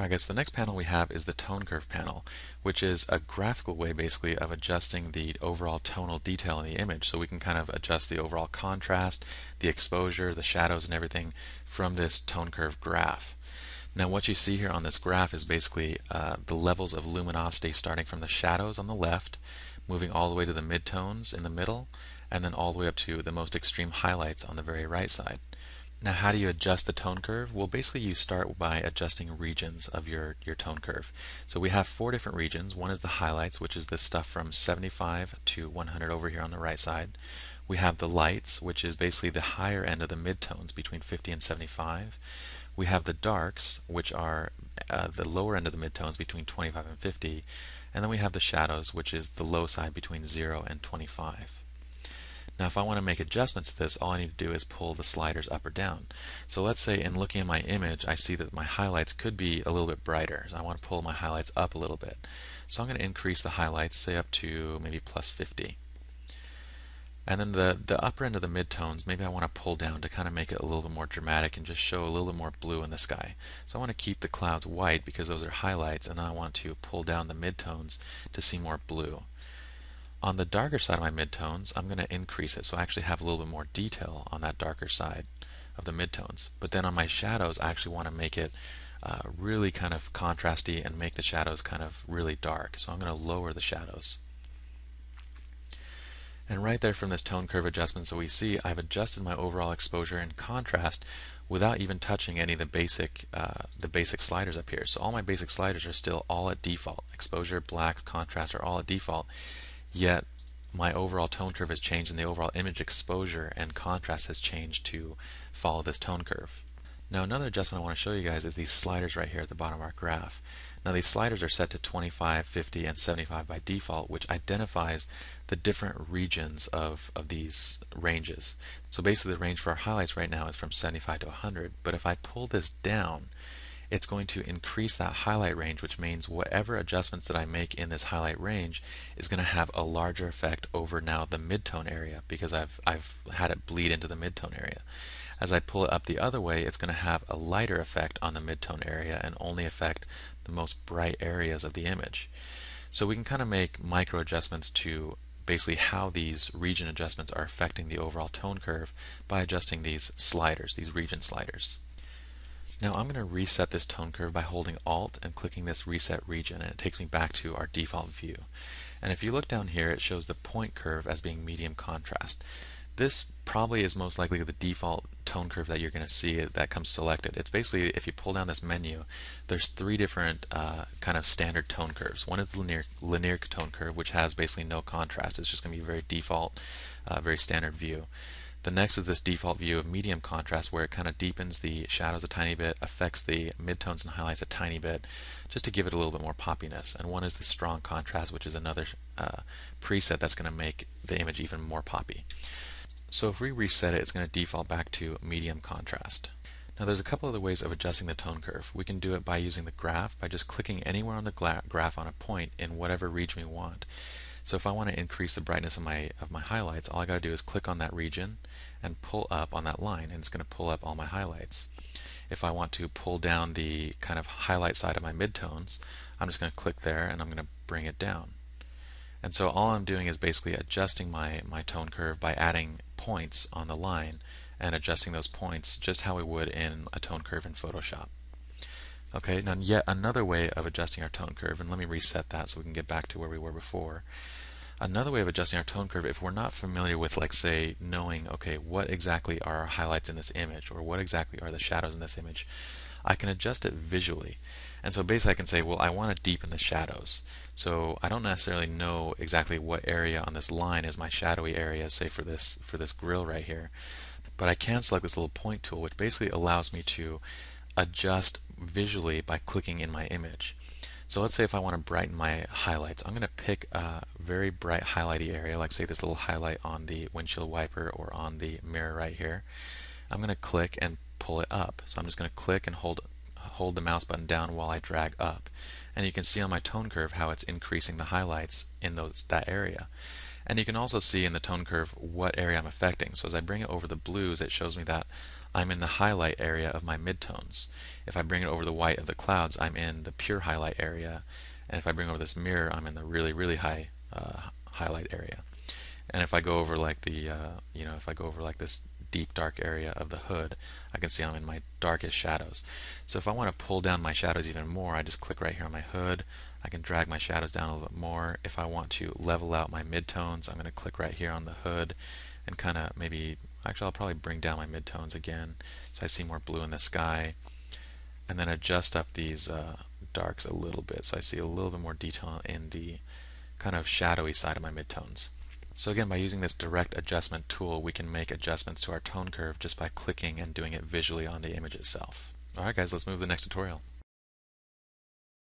Alright guys, so the next panel we have is the tone curve panel, which is a graphical way basically of adjusting the overall tonal detail in the image. So we can kind of adjust the overall contrast, the exposure, the shadows and everything from this tone curve graph. Now what you see here on this graph is basically the levels of luminosity starting from the shadows on the left, moving all the way to the midtones in the middle, and then all the way up to the most extreme highlights on the very right side. Now how do you adjust the tone curve? Well, basically you start by adjusting regions of your tone curve. So we have four different regions. One is the highlights, which is this stuff from 75 to 100 over here on the right side. We have the lights, which is basically the higher end of the midtones between 50 and 75. We have the darks, which are the lower end of the midtones between 25 and 50. And then we have the shadows, which is the low side between 0 and 25. Now if I want to make adjustments to this, all I need to do is pull the sliders up or down. So let's say in looking at my image, I see that my highlights could be a little bit brighter. So I want to pull my highlights up a little bit. So I'm going to increase the highlights, say up to maybe plus 50. And then the upper end of the midtones, maybe I want to pull down to kind of make it a little bit more dramatic and just show a little bit more blue in the sky. So I want to keep the clouds white because those are highlights, and then I want to pull down the midtones to see more blue. On the darker side of my midtones, I'm going to increase it, so I actually have a little bit more detail on that darker side of the midtones. But then on my shadows, I actually want to make it really kind of contrasty and make the shadows kind of really dark. So I'm going to lower the shadows. And right there from this tone curve adjustments that we see, I've adjusted my overall exposure and contrast without even touching any of the basic sliders up here. So all my basic sliders are still all at default. Exposure, blacks, contrast are all at default. Yet my overall tone curve has changed and the overall image exposure and contrast has changed to follow this tone curve. Now another adjustment I want to show you guys is these sliders right here at the bottom of our graph. Now these sliders are set to 25, 50, and 75 by default, which identifies the different regions of these ranges. So basically the range for our highlights right now is from 75 to 100, but if I pull this down, it's going to increase that highlight range, which means whatever adjustments that I make in this highlight range is going to have a larger effect over now the midtone area, because I've had it bleed into the midtone area. As I pull it up the other way, it's going to have a lighter effect on the midtone area and only affect the most bright areas of the image. So we can kind of make micro adjustments to basically how these region adjustments are affecting the overall tone curve by adjusting these sliders, these region sliders. Now I'm going to reset this tone curve by holding Alt and clicking this Reset Region, and it takes me back to our default view. And if you look down here, it shows the point curve as being medium contrast. This probably is most likely the default tone curve that you're going to see that comes selected. It's basically, if you pull down this menu, there's three different kind of standard tone curves. One is the linear tone curve, which has basically no contrast. It's just going to be very default, very standard view. The next is this default view of medium contrast, where it kind of deepens the shadows a tiny bit, affects the midtones and highlights a tiny bit, just to give it a little bit more poppiness. And one is the strong contrast, which is another preset that's going to make the image even more poppy. So if we reset it, it's going to default back to medium contrast. Now there's a couple other ways of adjusting the tone curve. We can do it by using the graph, by just clicking anywhere on the graph on a point in whatever region we want. So if I want to increase the brightness of my highlights, all I got to do is click on that region and pull up on that line, and it's going to pull up all my highlights. If I want to pull down the kind of highlight side of my midtones, I'm just going to click there and I'm going to bring it down. And so all I'm doing is basically adjusting my tone curve by adding points on the line and adjusting those points just how we would in a tone curve in Photoshop. Okay, now yet another way of adjusting our tone curve, and let me reset that so we can get back to where we were before. Another way of adjusting our tone curve, if we're not familiar with, like, say, knowing, okay, what exactly are our highlights in this image, or what exactly are the shadows in this image, I can adjust it visually. And so basically I can say, well, I want to deepen the shadows. So I don't necessarily know exactly what area on this line is my shadowy area, say for this grill right here. But I can select this little point tool, which basically allows me to adjust visually by clicking in my image. So let's say if I want to brighten my highlights, I'm going to pick a very bright highlighty area, like say this little highlight on the windshield wiper or on the mirror right here. I'm going to click and pull it up. So I'm just going to click and hold the mouse button down while I drag up. And you can see on my tone curve how it's increasing the highlights in that area. And you can also see in the tone curve what area I'm affecting. So as I bring it over the blues, it shows me that I'm in the highlight area of my midtones. If I bring it over the white of the clouds, I'm in the pure highlight area, and if I bring over this mirror, I'm in the really, really high highlight area. And if I go over like the, if I go over like this deep dark area of the hood, I can see I'm in my darkest shadows. So if I want to pull down my shadows even more, I just click right here on my hood. I can drag my shadows down a little bit more. If I want to level out my midtones, I'm going to click right here on the hood and kind of maybe, actually I'll probably bring down my midtones again so I see more blue in the sky, and then adjust up these darks a little bit so I see a little bit more detail in the kind of shadowy side of my midtones. So again, by using this direct adjustment tool, we can make adjustments to our tone curve just by clicking and doing it visually on the image itself. Alright guys, let's move to the next tutorial.